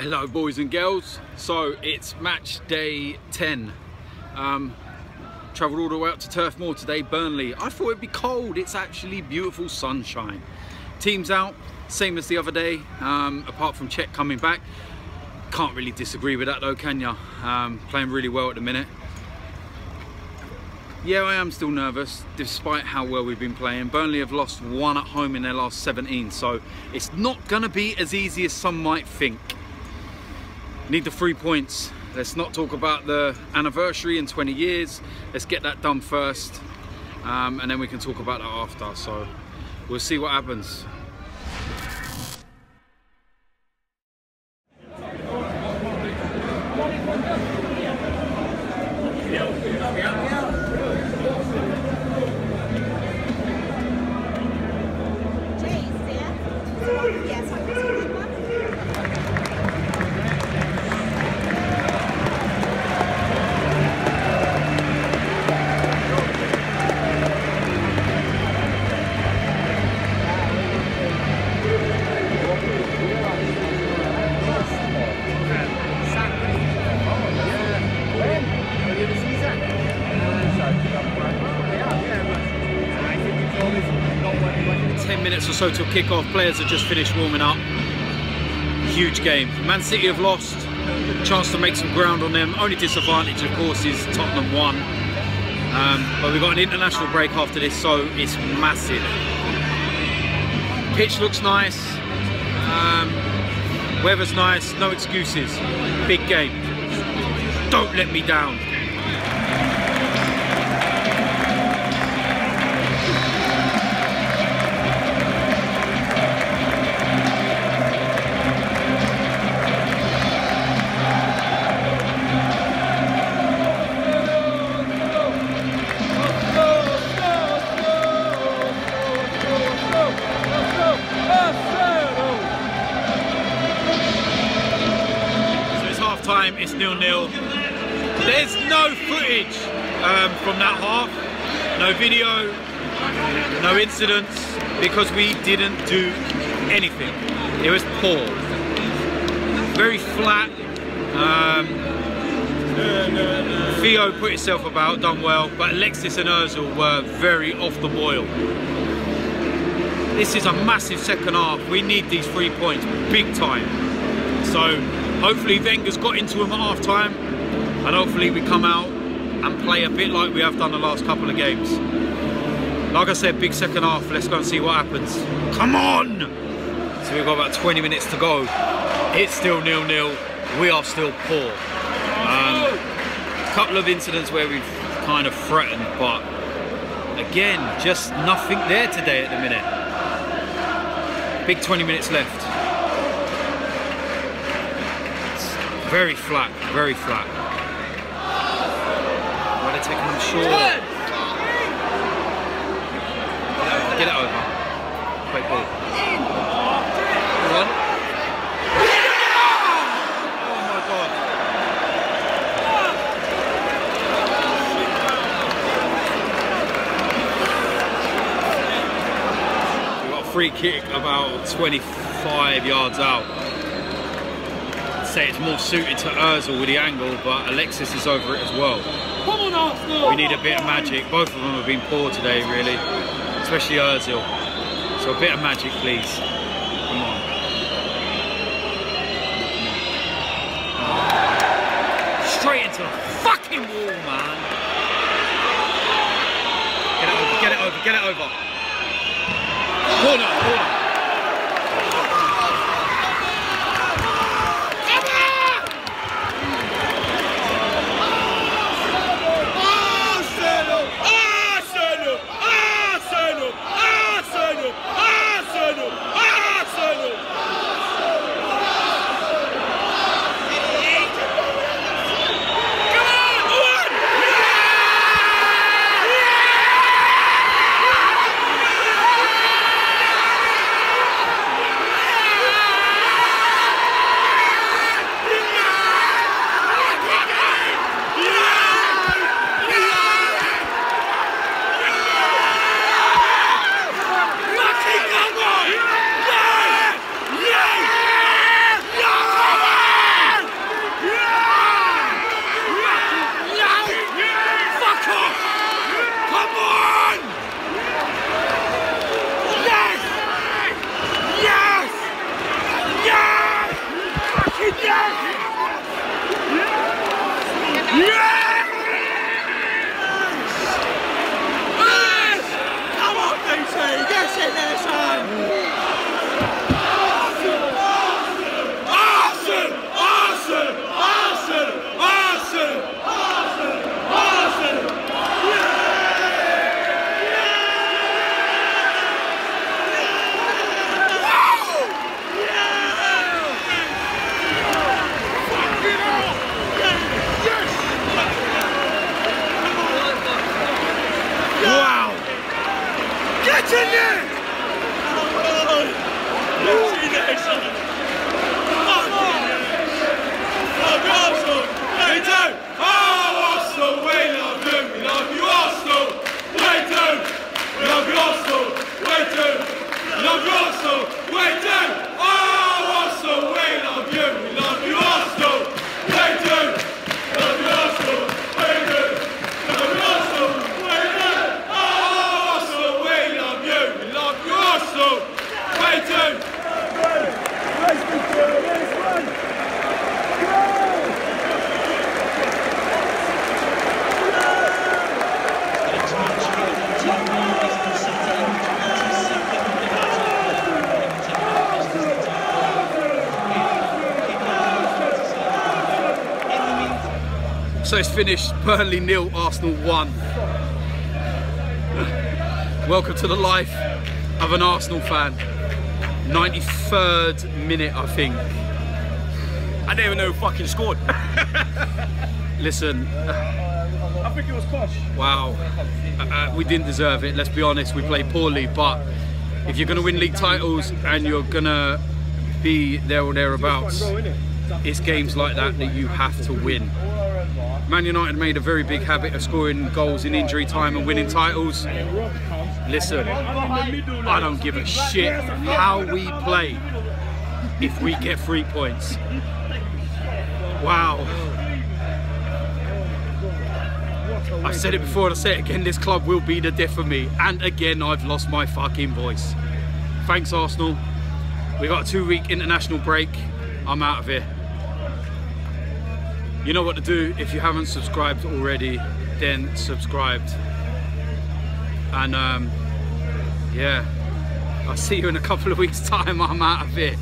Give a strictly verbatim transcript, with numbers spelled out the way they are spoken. Hello boys and girls, so it's match day ten. Um, travelled all the way up to Turf Moor today, Burnley. I thought it'd be cold, it's actually beautiful sunshine. Team's out, same as the other day, um, apart from Cech coming back. Can't really disagree with that though, can ya? Um, playing really well at the minute. Yeah, I am still nervous, despite how well we've been playing. Burnley have lost one at home in their last seventeen, so it's not going to be as easy as some might think. Need the three points. Let's not talk about the anniversary in twenty years. Let's get that done first, um, and then we can talk about that after. So we'll see what happens. ten minutes or so till kickoff, players have just finished warming up. Huge game. Man City have lost, chance to make some ground on them. Only disadvantage of course is Tottenham won, um, but we've got an international break after this, so it's massive. Pitch looks nice, um, weather's nice, no excuses. Big game, don't let me down. It's nil nil. There's no footage um, from that half, no video, no incidents, because we didn't do anything. It was poor, very flat. Um, Theo put himself about, done well, but Alexis and Özil were very off the boil. This is a massive second half. We need these three points big time. So hopefully Wenger's got into him at half time, and hopefully we come out and play a bit like we have done the last couple of games. Like I said, big second half, let's go and see what happens. Come on! So we've got about twenty minutes to go. It's still nil nil, we are still poor. Um, a couple of incidents where we've kind of threatened, but again, just nothing there today at the minute. Big twenty minutes left. Very flat, very flat. Why they're taking them short. Get it over. Play ball. Come on. Oh my god. We got a free kick about twenty-five yards out. It's more suited to Özil with the angle, but Alexis is over it as well. Come on, Arsenal. We need a bit of magic. Both of them have been poor today, really, especially Özil. So a bit of magic, please. Come on. Straight into the fucking wall, man. Get it over, get it over, get it over. Corner, corner. So it's finished, Burnley nil, Arsenal one. Welcome to the life of an Arsenal fan. ninety-third minute, I think. I didn't even know who fucking scored. Listen. Uh, I think it was Kosh. Wow. Uh, we didn't deserve it, let's be honest. We played poorly, but if you're going to win league titles and you're going to be there or thereabouts, it's games like that that you have to win. Man United made a very big habit of scoring goals in injury time and winning titles. Listen, I don't give a shit how we play if we get three points. Wow. I've said it before and I'll say it again, this club will be the death of me. And again, I've lost my fucking voice. Thanks, Arsenal. We got a two-week international break. I'm out of here. You know what to do. If you haven't subscribed already, then subscribed. And um, yeah, I'll see you in a couple of weeks' time. I'm out of here.